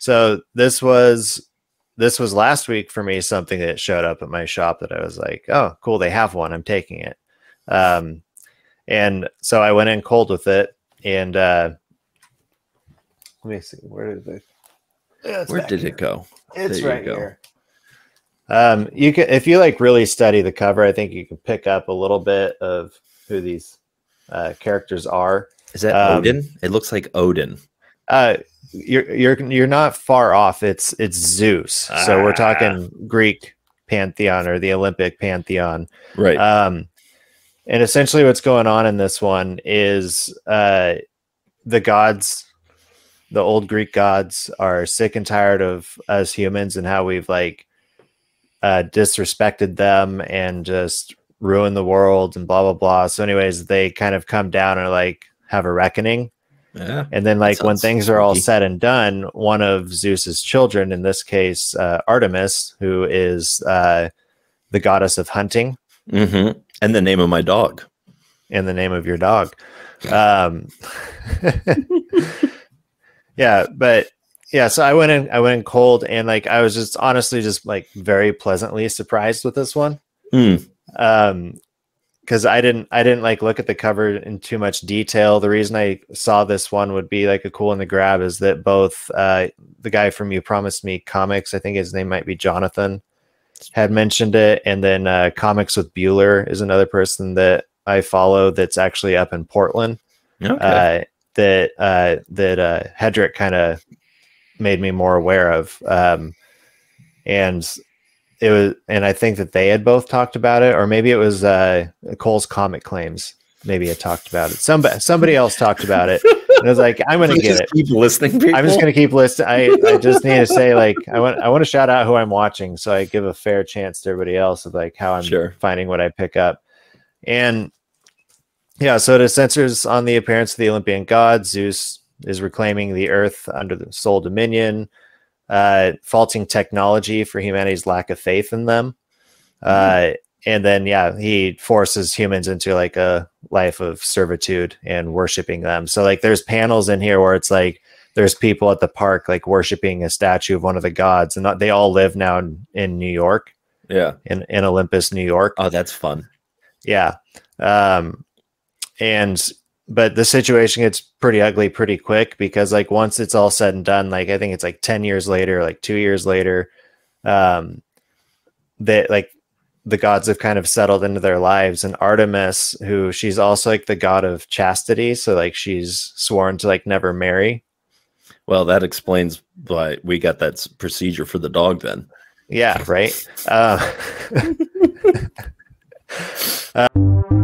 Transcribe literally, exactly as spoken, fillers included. So this was this was last week for me, something that showed up at my shop that I was like, oh, cool, they have one. I'm taking it. Um, and so I went in cold with it. And uh, let me see, where did it? Yeah, where did here. it go? It's there right you go. here. Um, you can, if you like really study the cover, I think you can pick up a little bit of who these uh, characters are. Is that um, Odin? It looks like Odin. Uh, you're you're you're not far off. It's it's Zeus. Ah. So we're talking Greek pantheon or the Olympic pantheon, right? Um, and essentially, what's going on in this one is uh, the gods, the old Greek gods, are sick and tired of us humans and how we've like uh, disrespected them and just ruined the world and blah blah blah. So, anyways, they kind of come down and like have a reckoning. Yeah, and then like when things are all said and done, one of Zeus's children, in this case, uh, Artemis, who is uh, the goddess of hunting. Mm-hmm. And the name of my dog. And the name of your dog. Um, yeah, but yeah, so I went in, I went in cold and like, I was just honestly just like very pleasantly surprised with this one. Mm. Um, Because I didn't, I didn't like look at the cover in too much detail. The reason I saw this one would be like a cool in the grab is that both uh, the guy from You Promised Me Comics, I think his name might be Jonathan, had mentioned it, and then uh, Comics with Bueller is another person that I follow that's actually up in Portland. Okay. Uh, that uh, that uh, Hedrick kind of made me more aware of, um, and. It was, and I think that they had both talked about it, or maybe it was uh, Cole's Comic Claims. Maybe had talked about it. Somebody, somebody else talked about it. And I was like, I'm going to get it. Keep listening, people. I'm just going to keep listening. I, I just need to say, like, I want, I want to shout out who I'm watching, so I give a fair chance to everybody else of like how I'm sure. finding what I pick up. And yeah, so it centers on the appearance of the Olympian god. Zeus is reclaiming the earth under the sole dominion. Uh, faulting technology for humanity's lack of faith in them. Uh, and then, yeah, he forces humans into like a life of servitude and worshiping them. So like there's panels in here where it's like, there's people at the park, like worshiping a statue of one of the gods, and they all live now in, in New York. Yeah. In, in Olympus, New York. Oh, that's fun. Yeah. Um, and But the situation gets pretty ugly pretty quick because like once it's all said and done, like I think it's like ten years later, like two years later, um, that like the gods have kind of settled into their lives. And Artemis, who she's also like the god of chastity. So like she's sworn to like never marry. Well, that explains why we got that procedure for the dog then. Yeah, right. Uh, uh,